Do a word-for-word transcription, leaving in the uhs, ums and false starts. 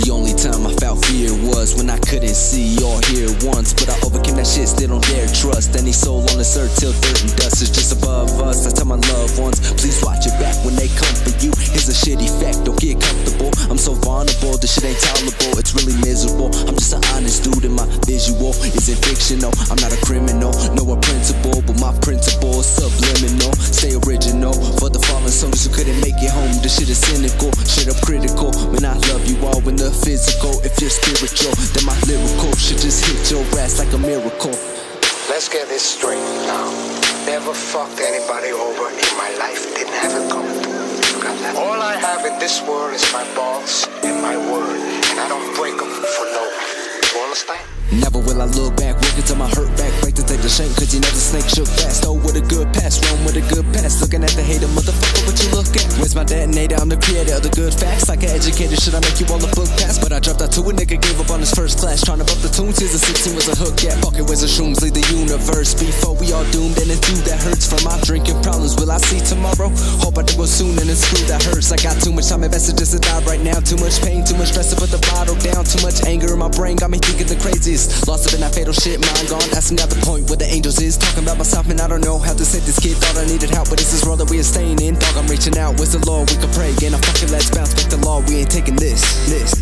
The only time I felt fear was when I couldn't see or hear once. But I overcame that shit, still don't dare trust any soul on this earth till dirt and dust is just above us. I tell my loved ones, please watch your back when they come for you. Here's a shitty fact, don't get comfortable. I'm so vulnerable, this shit ain't tolerable, it's really miserable. I'm just an honest dude and my visual isn't fictional. I'm not a criminal, no a principal, but my principle is subliminal. Stay original for the fallen soldiers who couldn't make it home. This shit is cynical, straight up critical. Man, I love you all in the physical. If you're spiritual, then my lyrical should just hit your ass like a miracle. Let's get this straight now. Never fucked anybody over in my life. Didn't have it coming through. All I have in this world is my balls and my word, and I don't break them for no one. You understand? Never will I look back, work until my hurt back, break to take the shame, cause you know the snake shook fast. Oh, what a good pass, Rome with a good pass. Looking at the hater, motherfucker, what you look at? Where's my detonator? I'm the creator of the good facts. Like an educator, should I make you all a book pass? But I dropped out to a nigga, gave up on his first class. Trying to bump the tunes, here's a sixteen was a hook, yeah. Fuck it, where's the shrooms, lead the universe. Before we all doomed, and it's you that hurts. From my drinking problems, will I see tomorrow? Hope I do go soon, and it's screw that hurts. I got too much time invested just to die right now. Too much pain, too much stress to put the bottle down. Too much anger in my brain, got me thinking the craziest. Lost up in that fatal shit, mind gone. That's not the point where the angels is. Talking about myself, and I don't know how to save this kid. Thought I needed help, but this is the world that we are staying in. Dog, I'm reaching out, with the Lord we can pray. And I'm fucking let's bounce back the law, we ain't taking this, this